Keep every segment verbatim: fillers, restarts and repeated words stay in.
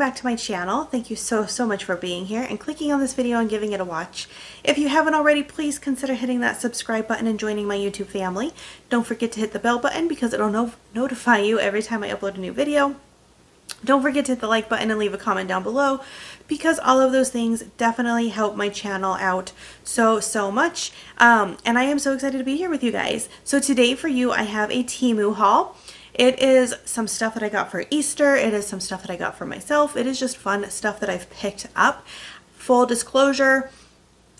back to my channel. Thank you so, so much for being here and clicking on this video and giving it a watch. If you haven't already, please consider hitting that subscribe button and joining my YouTube family. Don't forget to hit the bell button because it'll no- notify you every time I upload a new video. Don't forget to hit the like button and leave a comment down below because all of those things definitely help my channel out so, so much. Um, and I am so excited to be here with you guys. So today for you, I have a Temu haul. It is some stuff that I got for Easter. It is some stuff that I got for myself. It is just fun stuff that I've picked up. Full disclosure,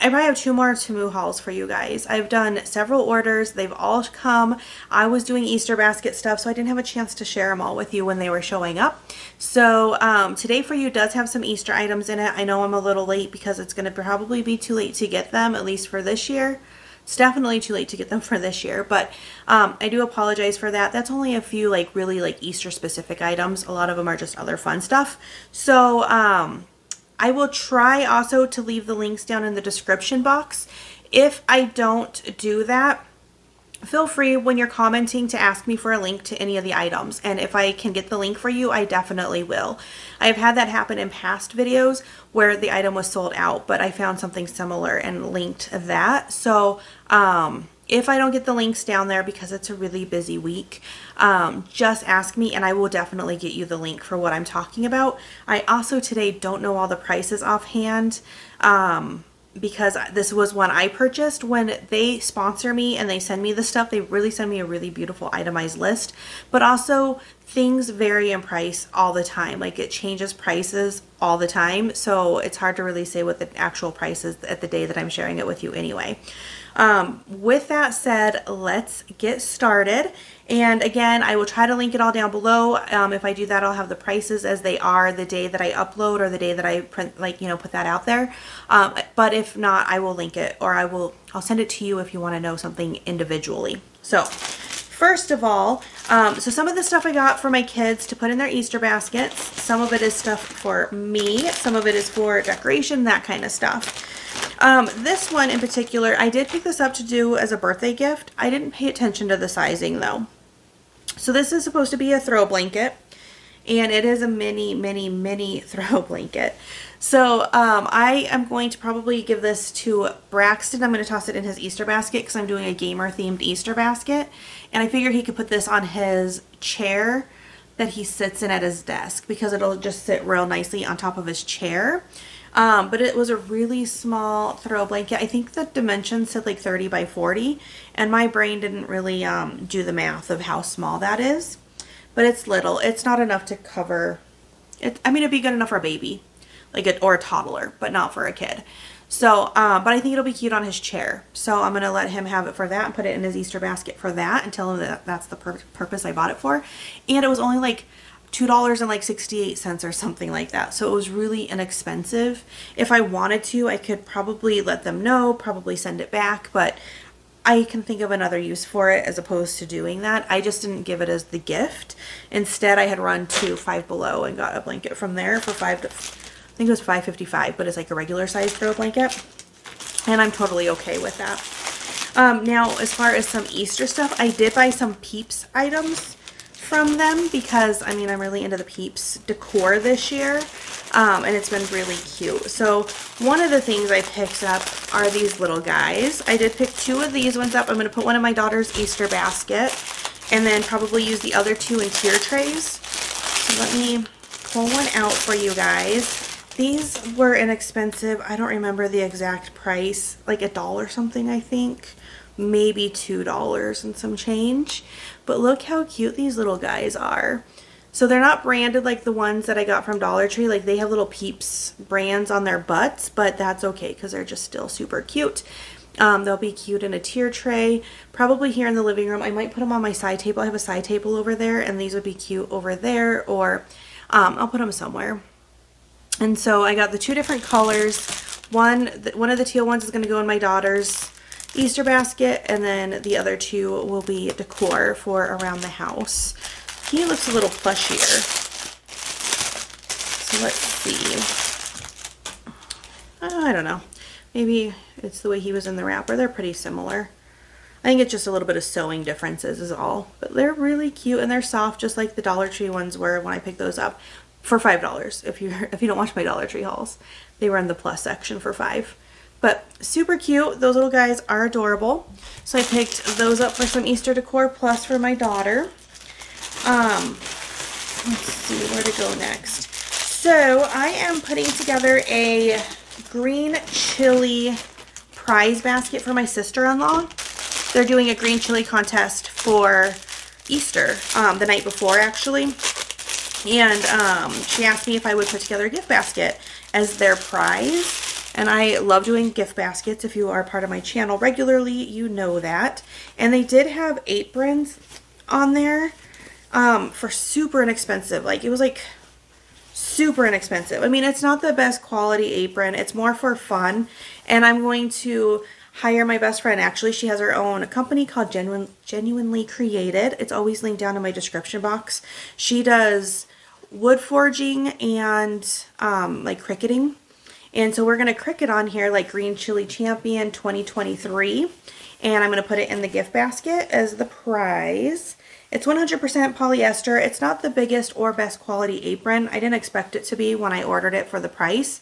I probably have two more Temu hauls for you guys. I've done several orders. They've all come. I was doing Easter basket stuff, so I didn't have a chance to share them all with you when they were showing up. So um, today for you does have some Easter items in it. I know I'm a little late because it's going to probably be too late to get them, at least for this year. It's definitely too late to get them for this year, but um, I do apologize for that. That's only a few like really like Easter specific items. A lot of them are just other fun stuff. So um, I will try also to leave the links down in the description box. If I don't do that, feel free when you're commenting to ask me for a link to any of the items. And if I can get the link for you, I definitely will. I've had that happen in past videos where the item was sold out, but I found something similar and linked that. So um, if I don't get the links down there because it's a really busy week, um, just ask me and I will definitely get you the link for what I'm talking about. I also today don't know all the prices offhand um, because this was one I purchased. When they sponsor me and they send me the stuff, they really send me a really beautiful itemized list, but also things vary in price all the time. Like it changes prices all the time. So it's hard to really say what the actual price is at the day that I'm sharing it with you anyway. Um, with that said, let's get started. And again, I will try to link it all down below. Um, if I do that, I'll have the prices as they are the day that I upload or the day that I print, like, you know, put that out there. Um, but if not, I will link it or I will, I'll send it to you if you want to know something individually. So first of all, um, so some of the stuff I got for my kids to put in their Easter baskets, some of it is stuff for me, some of it is for decoration, that kind of stuff. Um, this one in particular, I did pick this up to do as a birthday gift. I didn't pay attention to the sizing though. So this is supposed to be a throw blanket and it is a mini, mini, mini throw blanket. So um, I am going to probably give this to Braxton. I'm going to toss it in his Easter basket because I'm doing a gamer themed Easter basket. And I figure he could put this on his chair that he sits in at his desk because it'll just sit real nicely on top of his chair. Um, but it was a really small throw blanket. I think the dimensions said like thirty by forty. And my brain didn't really um, do the math of how small that is. But it's little. It's not enough to cover it. I mean, it'd be good enough for a baby. Like a, or a toddler, but not for a kid. So, um, but I think it'll be cute on his chair. So I'm going to let him have it for that and put it in his Easter basket for that and tell him that that's the pur purpose I bought it for. And it was only like two dollars and like sixty-eight cents or something like that. So it was really inexpensive. If I wanted to, I could probably let them know, probably send it back, but I can think of another use for it as opposed to doing that. I just didn't give it as the gift. Instead, I had run to Five Below and got a blanket from there for five to... I think it was five fifty-five, but it's like a regular size throw blanket and I'm totally okay with that. Um, now as far as some Easter stuff, I did buy some Peeps items from them because I mean I'm really into the Peeps decor this year um, and it's been really cute. So one of the things I picked up are these little guys. I did pick two of these ones up. I'm going to put one in my daughter's Easter basket and then probably use the other two in tier trays. So let me pull one out for you guys. These were inexpensive. I don't remember the exact price, like a dollar something, I think. Maybe two dollars and some change. But look how cute these little guys are. So they're not branded like the ones that I got from Dollar Tree. Like they have little Peeps brands on their butts, but that's okay because they're just still super cute. Um, they'll be cute in a tier tray, probably here in the living room. I might put them on my side table. I have a side table over there and these would be cute over there or um, I'll put them somewhere. And so I got the two different colors. One, one of the teal ones is going to go in my daughter's Easter basket, and then the other two will be decor for around the house. He looks a little plushier. So let's see. Uh, I don't know. Maybe it's the way he was in the wrapper. They're pretty similar. I think it's just a little bit of sewing differences is all. But they're really cute and they're soft, just like the Dollar Tree ones were when I picked those up. for five dollars if you if you don't watch my Dollar Tree hauls. They were in the plus section for five. But super cute. Those little guys are adorable. So I picked those up for some Easter decor plus for my daughter. Um, let's see where to go next. So I am putting together a green chili prize basket for my sister-in-law. They're doing a green chili contest for Easter, um, the night before actually. And um, she asked me if I would put together a gift basket as their prize. And I love doing gift baskets. If you are part of my channel regularly, you know that. And they did have aprons on there um, for super inexpensive. Like, it was like super inexpensive. I mean, it's not the best quality apron. It's more for fun. And I'm going to hire my best friend. Actually, she has her own company called Genu- Genuinely Created. It's always linked down in my description box. She does wood forging and um, like cricketing. And so we're going to cricket on here like Green Chili Champion twenty twenty-three. And I'm going to put it in the gift basket as the prize. It's one hundred percent polyester. It's not the biggest or best quality apron. I didn't expect it to be when I ordered it for the price.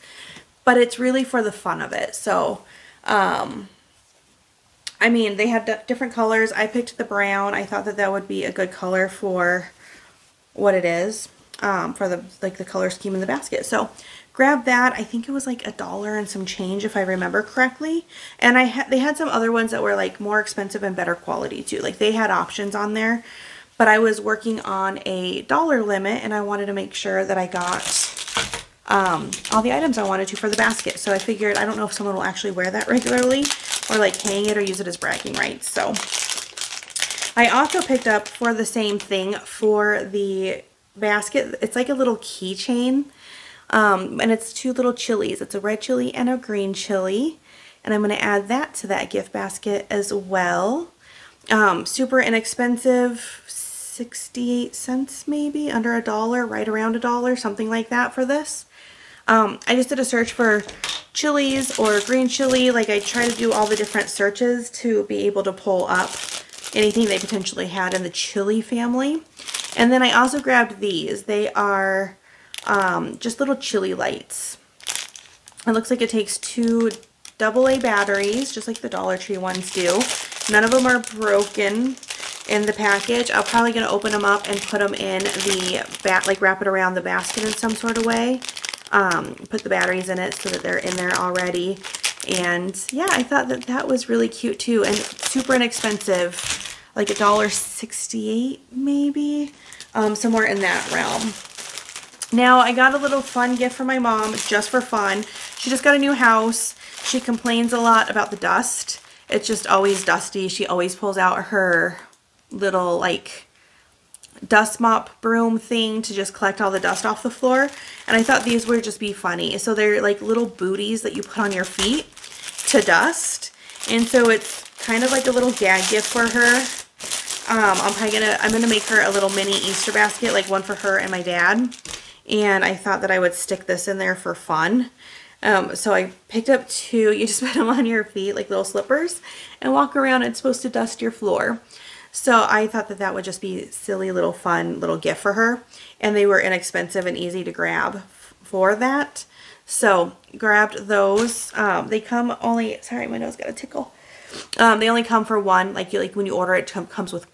But it's really for the fun of it. So, um, I mean, they had different colors. I picked the brown. I thought that that would be a good color for what it is. Um, for the like the color scheme in the basket. So, grabbed that. I think it was like a dollar and some change if I remember correctly. And I ha they had some other ones that were like more expensive and better quality too. Like they had options on there, but I was working on a dollar limit and I wanted to make sure that I got um, all the items I wanted to for the basket. So I figured, I don't know if someone will actually wear that regularly or like hang it or use it as bragging rights. So I also picked up for the same thing for the basket. It's like a little keychain. Um, and it's two little chilies. It's a red chili and a green chili. And I'm going to add that to that gift basket as well. Um, super inexpensive, sixty-eight cents maybe, under a dollar, right around a dollar, something like that for this. Um, I just did a search for chilies or green chili. Like I try to do all the different searches to be able to pull up anything they potentially had in the chili family. And then I also grabbed these. They are... Um, just little chili lights. It looks like it takes two double A batteries, just like the Dollar Tree ones do. None of them are broken in the package. I'm probably going to open them up and put them in the bat, like wrap it around the basket in some sort of way. Um, put the batteries in it so that they're in there already. And yeah, I thought that that was really cute too, and super inexpensive, like a dollar sixty-eight maybe, um, somewhere in that realm. Now, I got a little fun gift for my mom, just for fun. She just got a new house. She complains a lot about the dust. It's just always dusty. She always pulls out her little, like, dust mop broom thing to just collect all the dust off the floor. And I thought these would just be funny. So they're, like, little booties that you put on your feet to dust. And so it's kind of like a little gag gift for her. Um, I'm probably gonna, I'm gonna make her a little mini Easter basket, like one for her and my dad. And I thought that I would stick this in there for fun. Um, so I picked up two. You just put them on your feet like little slippers and walk around. It's supposed to dust your floor. So I thought that that would just be silly little fun little gift for her. And they were inexpensive and easy to grab for that. So grabbed those. Um, they come only, sorry, my nose got a tickle. Um, they only come for one. Like, you, like when you order it, it comes with,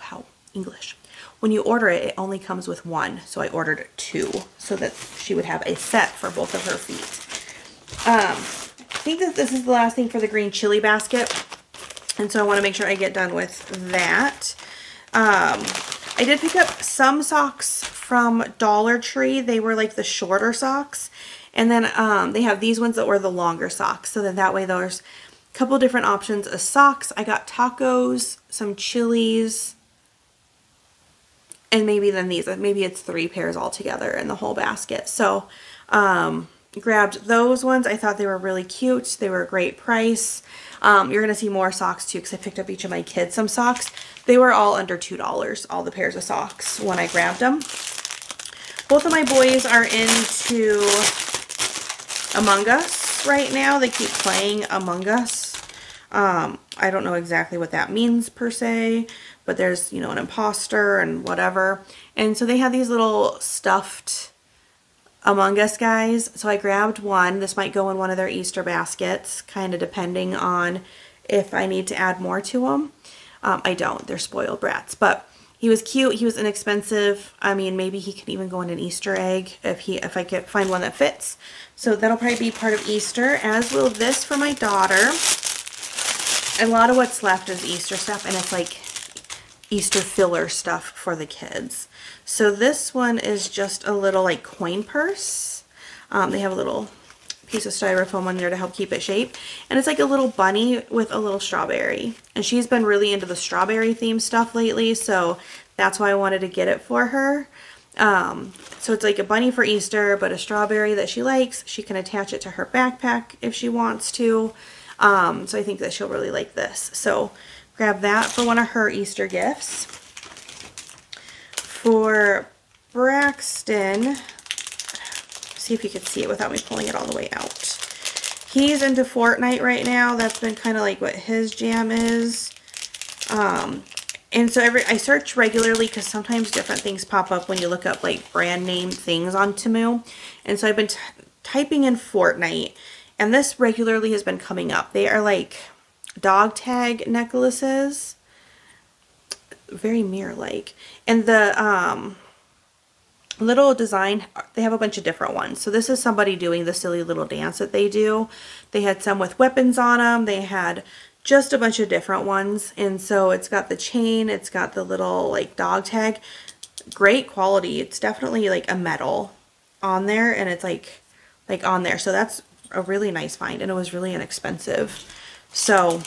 wow, English. When you order it, it only comes with one. So I ordered two so that she would have a set for both of her feet. Um, I think that this is the last thing for the green chili basket. And so I want to make sure I get done with that. Um, I did pick up some socks from Dollar Tree. They were like the shorter socks. And then um, they have these ones that were the longer socks. So then that way there's a couple different options of socks. I got tacos, some chilies, and maybe then these, maybe it's three pairs all together in the whole basket. So um, grabbed those ones. I thought they were really cute. They were a great price. Um, you're going to see more socks too, because I picked up each of my kids some socks. They were all under two dollars, all the pairs of socks when I grabbed them. Both of my boys are into Among Us right now. They keep playing Among Us. Um, I don't know exactly what that means per se, but there's, you know, an imposter and whatever. And so they have these little stuffed Among Us guys. So I grabbed one. This might go in one of their Easter baskets, kind of depending on if I need to add more to them. Um, I don't. They're spoiled brats. But he was cute. He was inexpensive. I mean, maybe he could even go in an Easter egg if he if I could find one that fits. So that'll probably be part of Easter, as will this for my daughter. A lot of what's left is Easter stuff, and it's like Easter filler stuff for the kids. So this one is just a little like coin purse. Um, they have a little piece of styrofoam on there to help keep it shaped, and it's like a little bunny with a little strawberry, and she's been really into the strawberry theme stuff lately, so that's why I wanted to get it for her. Um, so it's like a bunny for Easter, but a strawberry that she likes. She can attach it to her backpack if she wants to. Um, so I think that she'll really like this. So grab that for one of her Easter gifts. For Braxton, see if you could see it without me pulling it all the way out. He's into Fortnite right now. That's been kind of like what his jam is. Um, and so every I search regularly because sometimes different things pop up when you look up like brand name things on Temu. And so I've been t typing in Fortnite, and this regularly has been coming up. They are like dog tag necklaces, very mirror like, and the um little design, they have a bunch of different ones. So this is somebody doing the silly little dance that they do. They had some with weapons on them, they had just a bunch of different ones, and so it's got the chain, it's got the little like dog tag. Great quality. It's definitely like a metal on there, and it's like like on there, so that's a really nice find, and it was really inexpensive. So,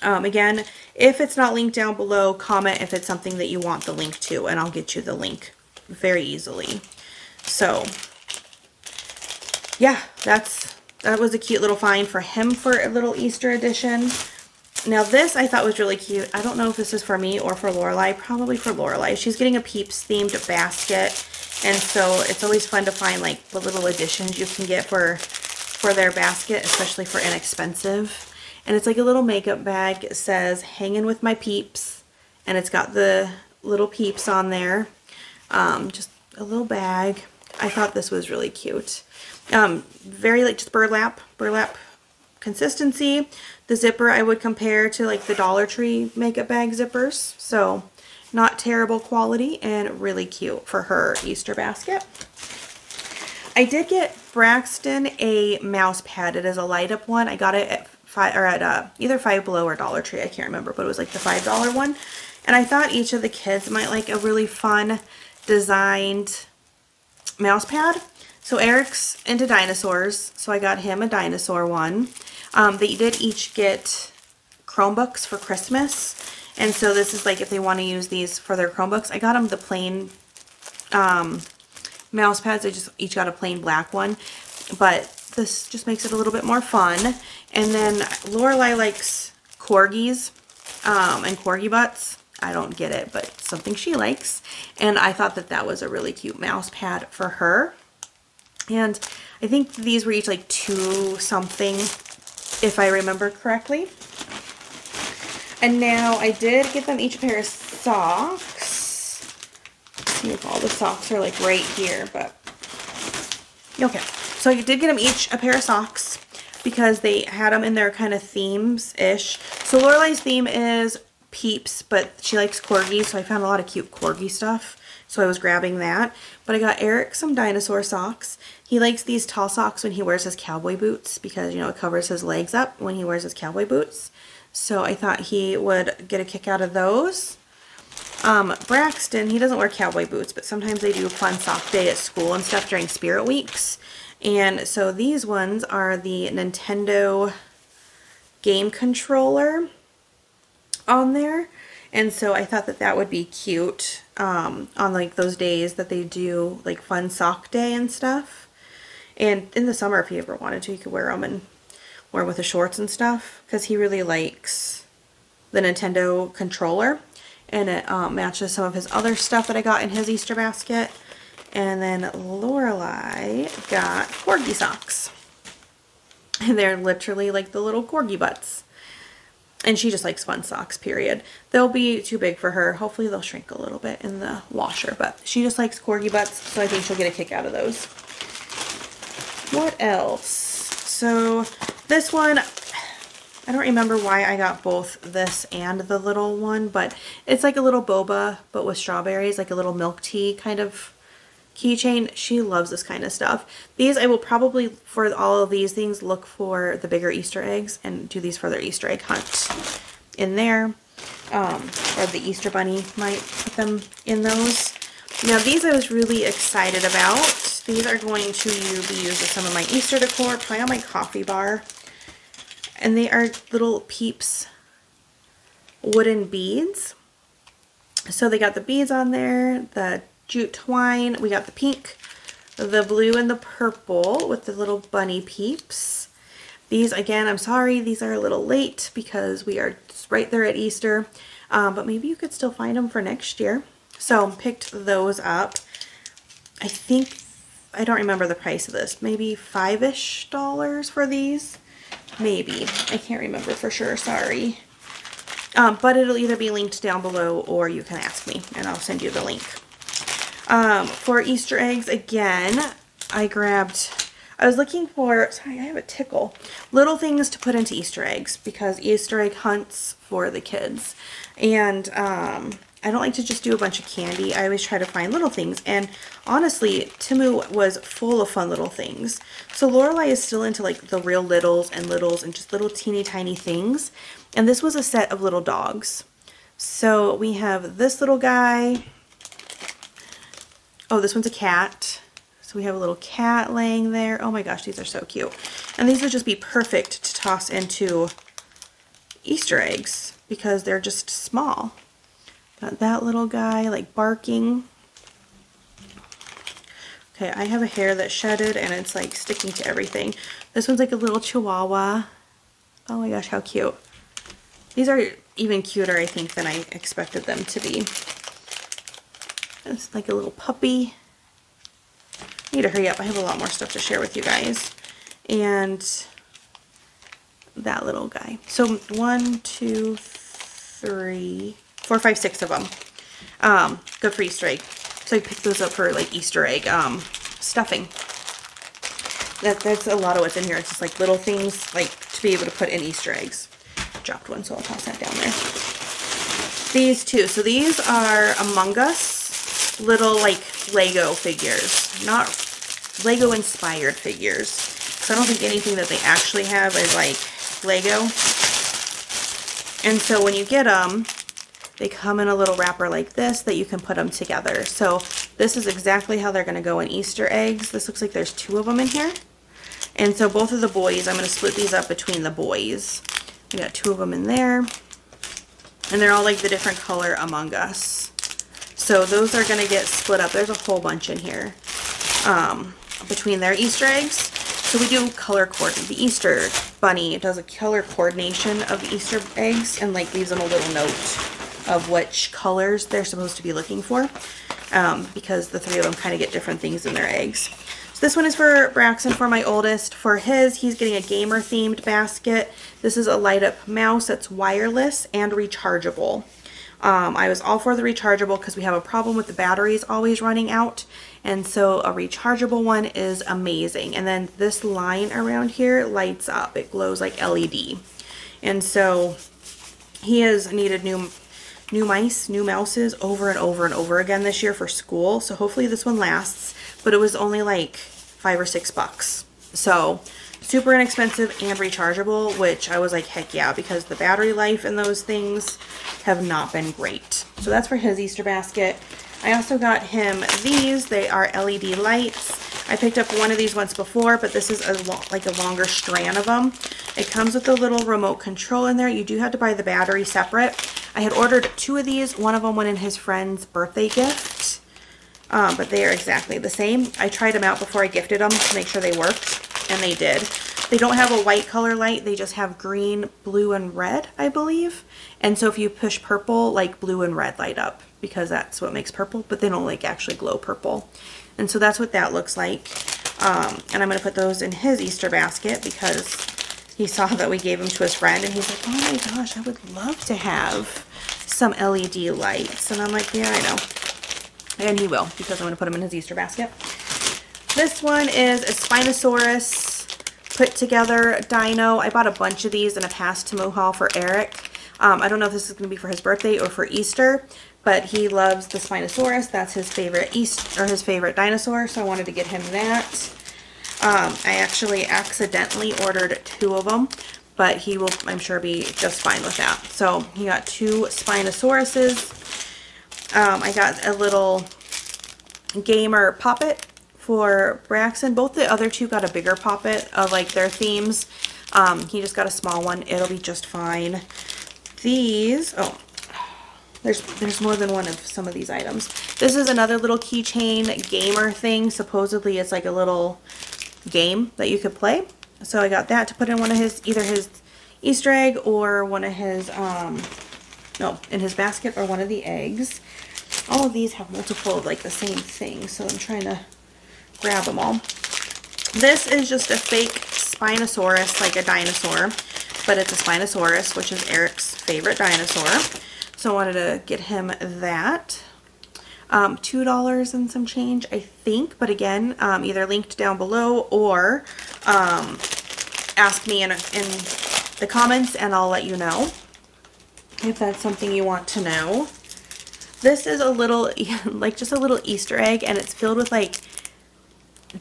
um, again, if it's not linked down below, comment if it's something that you want the link to, and I'll get you the link very easily. So, yeah, that's that was a cute little find for him for a little Easter edition. Now, this I thought was really cute. I don't know if this is for me or for Lorelai. Probably for Lorelai. She's getting a Peeps themed basket, and so it's always fun to find like the little additions you can get for for their basket, especially for inexpensive. And it's like a little makeup bag. It says "Hanging with my peeps," and it's got the little peeps on there. Um, just a little bag. I thought this was really cute. Um, very like just burlap, burlap consistency. The zipper I would compare to like the Dollar Tree makeup bag zippers. So not terrible quality, and really cute for her Easter basket. I did get Braxton a mouse pad. It is a light up one. I got it at five or at uh, either Five Below or Dollar Tree. I can't remember, but it was like the five dollar one. And I thought each of the kids might like a really fun designed mouse pad. So Eric's into dinosaurs, so I got him a dinosaur one. Um, they did each get Chromebooks for Christmas, and so this is like if they want to use these for their Chromebooks. I got them the plain. Um, mouse pads. I just each got a plain black one, but this just makes it a little bit more fun. And then Lorelai likes corgis um, and corgi butts. I don't get it, but it's something she likes, and I thought that that was a really cute mouse pad for her. And I think these were each like two something if I remember correctly. And now I did get them each a pair of socks. See if all the socks are like right here, but okay. So I did get them each a pair of socks because they had them in their kind of themes-ish. So Lorelai's theme is Peeps, but she likes corgis, so I found a lot of cute corgi stuff. So I was grabbing that. But I got Eric some dinosaur socks. He likes these tall socks when he wears his cowboy boots because, you know, it covers his legs up when he wears his cowboy boots. So I thought he would get a kick out of those. Um, Braxton, he doesn't wear cowboy boots, but sometimes they do fun sock day at school and stuff during spirit weeks. And so these ones are the Nintendo game controller on there. And so I thought that that would be cute um, on like those days that they do like fun sock day and stuff. And in the summer, if he ever wanted to, he could wear them and wear them with his shorts and stuff because he really likes the Nintendo controller. And it um, matches some of his other stuff that I got in his Easter basket. And then Lorelai got corgi socks. And they're literally like the little corgi butts. And she just likes fun socks, period. They'll be too big for her. Hopefully they'll shrink a little bit in the washer, but she just likes corgi butts, so I think she'll get a kick out of those. What else? So this one, I don't remember why I got both this and the little one, but it's like a little boba, but with strawberries, like a little milk tea kind of keychain. She loves this kind of stuff. These I will probably, for all of these things, look for the bigger Easter eggs and do these for their Easter egg hunt in there. Um, or the Easter bunny might put them in those. Now these I was really excited about. These are going to be used as some of my Easter decor, probably on my coffee bar. And they are little Peeps wooden beads. So they got the beads on there, the jute twine. We got the pink, the blue, and the purple with the little bunny Peeps. These, again, I'm sorry, these are a little late because we are right there at Easter. Um, but maybe you could still find them for next year. So picked those up. I think, I don't remember the price of this. Maybe five-ish dollars for these. Maybe. I can't remember for sure. Sorry. Um, but it'll either be linked down below or you can ask me and I'll send you the link. Um, for Easter eggs, again, I grabbed, I was looking for, sorry, I have a tickle, little things to put into Easter eggs because Easter egg hunts for the kids. And um, I don't like to just do a bunch of candy. I always try to find little things. And honestly, Temu was full of fun little things. So Lorelai is still into like the real littles and littles and just little teeny tiny things. And this was a set of little dogs. So we have this little guy. Oh, this one's a cat. So we have a little cat laying there. Oh my gosh, these are so cute. And these would just be perfect to toss into Easter eggs because they're just small. Got that little guy like barking. Okay, I have a hair that shedded and it's like sticking to everything. This one's like a little chihuahua. Oh my gosh, how cute. These are even cuter, I think, than I expected them to be. It's like a little puppy. I need to hurry up. I have a lot more stuff to share with you guys. And that little guy. So one, two, three, four, five, six of them. Um, good for Easter egg. So I picked those up for like Easter egg um, stuffing. That, that's a lot of what's in here. It's just like little things like to be able to put in Easter eggs. Dropped one, so I'll toss that down there. These two. So these are Among Us. Little like Lego figures, not Lego inspired figures. So I don't think anything that they actually have is like Lego. And so when you get them, they come in a little wrapper like this that you can put them together. So this is exactly how they're going to go in Easter eggs. This looks like there's two of them in here. And so both of the boys, I'm going to split these up between the boys. We got two of them in there. And they're all like the different color Among Us. So those are going to get split up. There's a whole bunch in here um, between their Easter eggs. So we do color coordinate. The Easter bunny does a color coordination of Easter eggs and like leaves them a little note of which colors they're supposed to be looking for um, because the three of them kind of get different things in their eggs. So this one is for Braxton, for my oldest. For his, he's getting a gamer themed basket. This is a light up mouse that's wireless and rechargeable. Um, I was all for the rechargeable because we have a problem with the batteries always running out, and so a rechargeable one is amazing. And then this line around here lights up. It glows like L E D. And so he has needed new new mice, new mouses over and over and over again this year for school, so hopefully this one lasts. But it was only like five or six bucks. So super inexpensive and rechargeable, which I was like, heck yeah, because the battery life in those things have not been great. So that's for his Easter basket. I also got him these. They are L E D lights. I picked up one of these once before, but this is a like a longer strand of them. It comes with a little remote control in there. You do have to buy the battery separate. I had ordered two of these. One of them went in his friend's birthday gift, um, but they are exactly the same. I tried them out before I gifted them to make sure they worked. And they did. They don't have a white color light. They just have green, blue, and red, I believe. And so if you push purple, like blue and red light up because that's what makes purple, but they don't like actually glow purple. And so that's what that looks like. Um, and I'm going to put those in his Easter basket because he saw that we gave them to his friend, and he's like, oh my gosh, I would love to have some L E D lights. And I'm like, yeah, I know. And he will, because I'm going to put them in his Easter basket. This one is a Spinosaurus put together dino. I bought a bunch of these in a past Temu haul for Eric. Um, I don't know if this is going to be for his birthday or for Easter, but he loves the Spinosaurus. That's his favorite East or his favorite dinosaur, so I wanted to get him that. Um, I actually accidentally ordered two of them, but he will, I'm sure, be just fine with that. So he got two Spinosauruses. Um, I got a little gamer poppet for Braxton. Both the other two got a bigger poppet of like their themes. Um, he just got a small one. It'll be just fine. These, oh, there's there's more than one of some of these items. This is another little keychain gamer thing. Supposedly it's like a little game that you could play. So I got that to put in one of his, either his Easter egg or one of his, um, no, in his basket or one of the eggs. All of these have multiple of like the same thing, so I'm trying to grab them all. This is just a fake Spinosaurus, like a dinosaur, but it's a Spinosaurus, which is Eric's favorite dinosaur. So I wanted to get him that. Um, two dollars and some change, I think, but again, um, either linked down below or um, ask me in, in the comments and I'll let you know if that's something you want to know. This is a little, like just a little Easter egg, and it's filled with like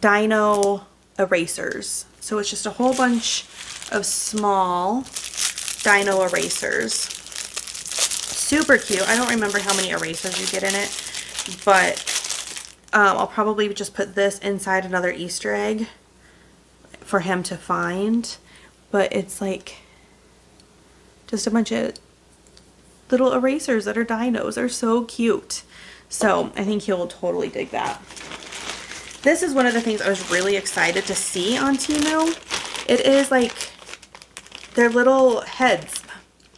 dino erasers. So it's just a whole bunch of small dino erasers. Super cute. I don't remember how many erasers you get in it, but um, I'll probably just put this inside another Easter egg for him to find. But it's like just a bunch of little erasers that are dinos. They're so cute. So I think he'll totally dig that. This is one of the things I was really excited to see on Temu. It is like their little heads.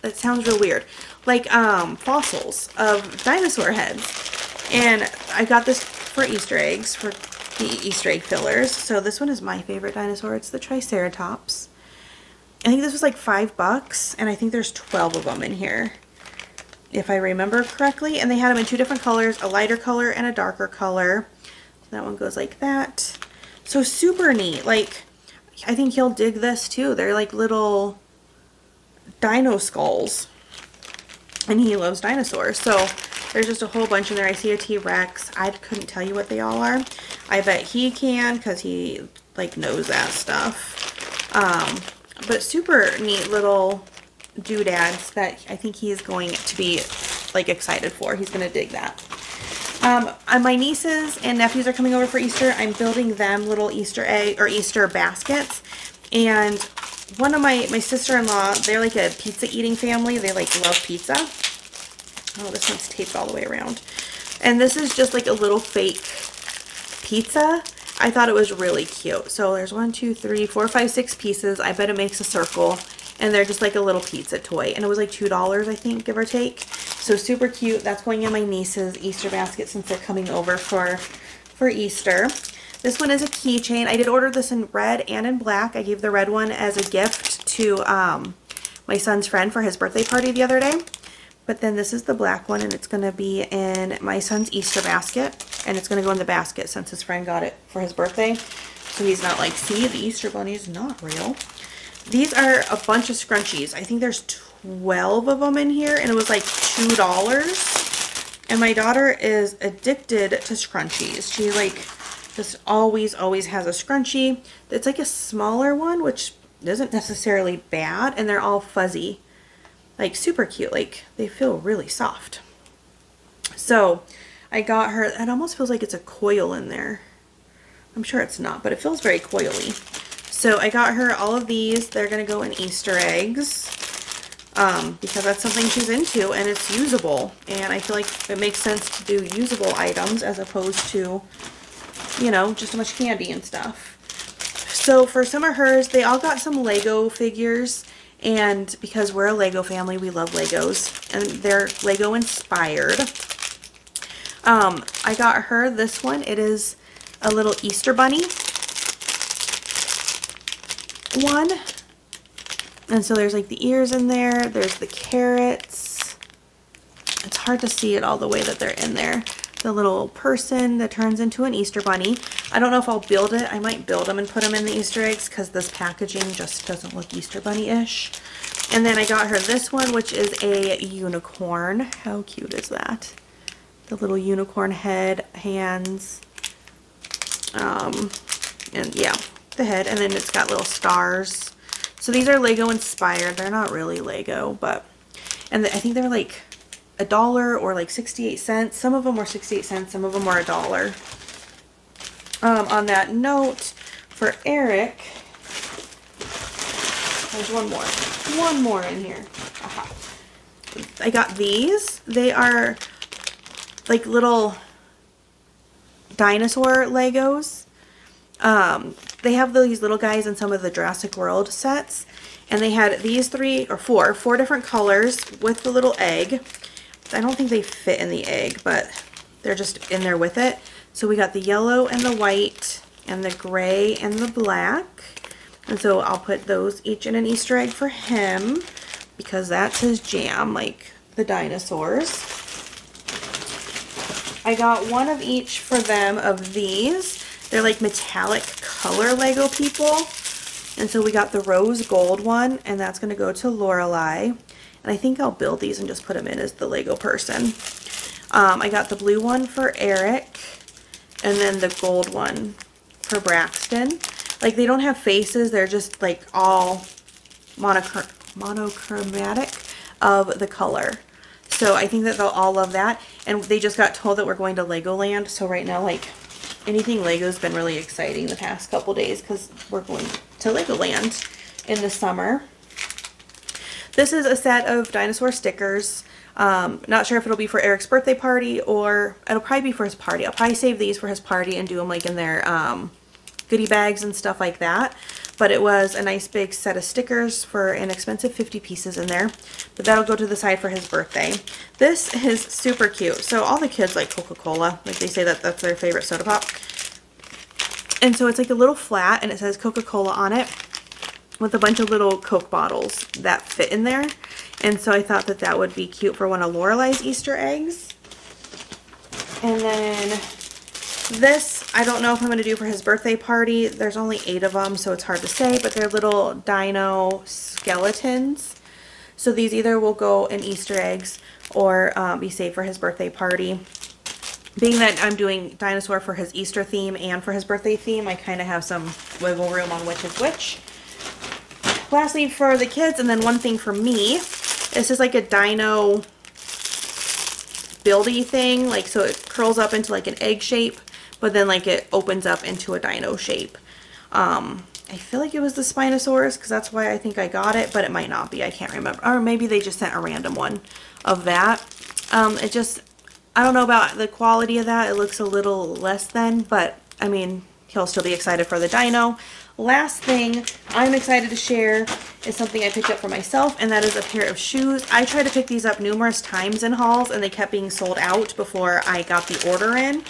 That sounds real weird. Like um, fossils of dinosaur heads. And I got this for Easter eggs, for the Easter egg fillers. So this one is my favorite dinosaur. It's the Triceratops. I think this was like five bucks, and I think there's twelve of them in here, if I remember correctly. And they had them in two different colors, a lighter color and a darker color. That one goes like that. So super neat. Like, I think he'll dig this too. They're like little dino skulls, and he loves dinosaurs. So there's just a whole bunch in there. I see a T-Rex. I couldn't tell you what they all are. I bet he can, because he like knows that stuff. Um, but super neat little doodads that I think he is going to be like excited for. He's going to dig that. Um, my nieces and nephews are coming over for Easter. I'm building them little Easter egg or Easter baskets. And one of my, my sister-in-law, they're like a pizza eating family. They like love pizza. Oh, this one's taped all the way around. And this is just like a little fake pizza. I thought it was really cute. So there's one, two, three, four, five, six pieces. I bet it makes a circle. And they're just like a little pizza toy. And it was like two dollars, I think, give or take. So super cute. That's going in my niece's Easter basket since they're coming over for, for Easter. This one is a keychain. I did order this in red and in black. I gave the red one as a gift to um, my son's friend for his birthday party the other day. But then this is the black one, and it's going to be in my son's Easter basket. And it's going to go in the basket since his friend got it for his birthday. So he's not like, see, the Easter bunny is not real. These are a bunch of scrunchies. I think there's twelve of them in here, and it was like two dollars. And my daughter is addicted to scrunchies. She like just always, always has a scrunchie. It's like a smaller one, which isn't necessarily bad. And they're all fuzzy. Like super cute, like they feel really soft. So I got her, it almost feels like it's a coil in there. I'm sure it's not, but it feels very coily. So I got her all of these. They're gonna go in Easter eggs um, because that's something she's into, and it's usable. And I feel like it makes sense to do usable items as opposed to, you know, just so much candy and stuff. So for some of hers, they all got some Lego figures. And because we're a Lego family, we love Legos, and they're Lego inspired. Um, I got her this one. It is a little Easter bunny one. And so there's like the ears in there, there's the carrots. It's hard to see it all the way that they're in there. The little person that turns into an Easter bunny. I don't know if I'll build it. I might build them and put them in the Easter eggs because this packaging just doesn't look Easter bunny-ish. And then I got her this one, which is a unicorn. How cute is that? The little unicorn head, hands, um, and yeah, the head. And then it's got little stars. So these are Lego inspired. They're not really Lego, but, and the, I think they're like a dollar or like sixty-eight cents. Some of them were sixty-eight cents, some of them were a dollar. Um, on that note, for Eric, there's one more, one more in here. Aha. I got these. They are like little dinosaur Legos. Um, they have these little guys in some of the Jurassic World sets, and they had these three or four, four different colors with the little egg. I don't think they fit in the egg, but they're just in there with it. So we got the yellow and the white and the gray and the black. And so I'll put those each in an Easter egg for him because that's his jam, like the dinosaurs. I got one of each for them of these. They're like metallic color Lego people. And so we got the rose gold one, and that's going to go to Lorelai. And I think I'll build these and just put them in as the Lego person. Um, I got the blue one for Eric, and then the gold one for Braxton. Like, they don't have faces. They're just, like, all monochrom monochromatic of the color. So I think that they'll all love that. And they just got told that we're going to Legoland. So right now, like, anything Lego's been really exciting the past couple days because we're going to Legoland in the summer. This is a set of dinosaur stickers. Um, not sure if it'll be for Eric's birthday party or it'll probably be for his party. I'll probably save these for his party and do them like in their um, goodie bags and stuff like that. But it was a nice big set of stickers for an expensive fifty pieces in there. But that'll go to the side for his birthday. This is super cute. So all the kids like Coca-Cola. Like, they say that that's their favorite soda pop. And so it's like a little flat and it says Coca-Cola on it, with a bunch of little Coke bottles that fit in there. And so I thought that that would be cute for one of Lorelai's Easter eggs. And then this, I don't know if I'm gonna do for his birthday party. There's only eight of them, so it's hard to say, but they're little dino skeletons. So these either will go in Easter eggs or um, be saved for his birthday party. Being that I'm doing dinosaur for his Easter theme and for his birthday theme, I kind of have some wiggle room on which is which. Lastly, for the kids, and then one thing for me, this is like a dino buildy thing, like, so it curls up into like an egg shape, but then like it opens up into a dino shape. Um, I feel like it was the Spinosaurus, because that's why I think I got it, but it might not be. I can't remember. Or maybe they just sent a random one of that. Um, it just, I don't know about the quality of that. It looks a little less than, but I mean, he'll still be excited for the dino. Last thing I'm excited to share is something I picked up for myself, and that is a pair of shoes. I tried to pick these up numerous times in hauls, and they kept being sold out before I got the order in.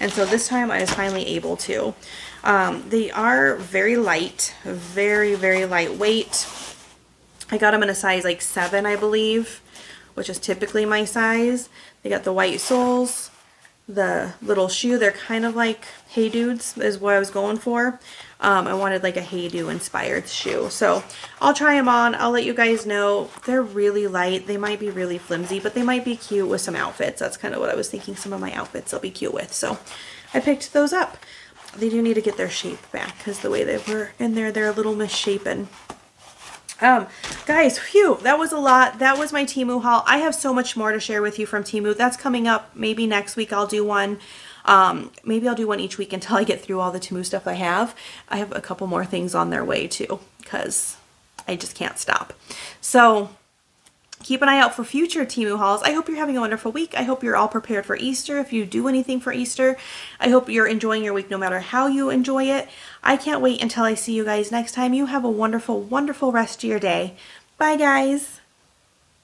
And so this time I was finally able to. Um, they are very light, very, very lightweight. I got them in a size like seven, I believe, which is typically my size. They got the white soles, the little shoe. They're kind of like Hey Dudes is what I was going for. Um, I wanted like a Hey-Do inspired shoe. So I'll try them on. I'll let you guys know. They're really light. They might be really flimsy, but they might be cute with some outfits. That's kind of what I was thinking. Some of my outfits they'll be cute with. So I picked those up. They do need to get their shape back because the way they were in there, they're a little misshapen. Um, guys, phew, that was a lot. That was my Temu haul. I have so much more to share with you from Temu. That's coming up. Maybe next week I'll do one. Um, maybe I'll do one each week until I get through all the Temu stuff I have. I have a couple more things on their way too, because I just can't stop. So keep an eye out for future Temu hauls. I hope you're having a wonderful week. I hope you're all prepared for Easter. If you do anything for Easter, I hope you're enjoying your week no matter how you enjoy it. I can't wait until I see you guys next time. You have a wonderful, wonderful rest of your day. Bye, guys.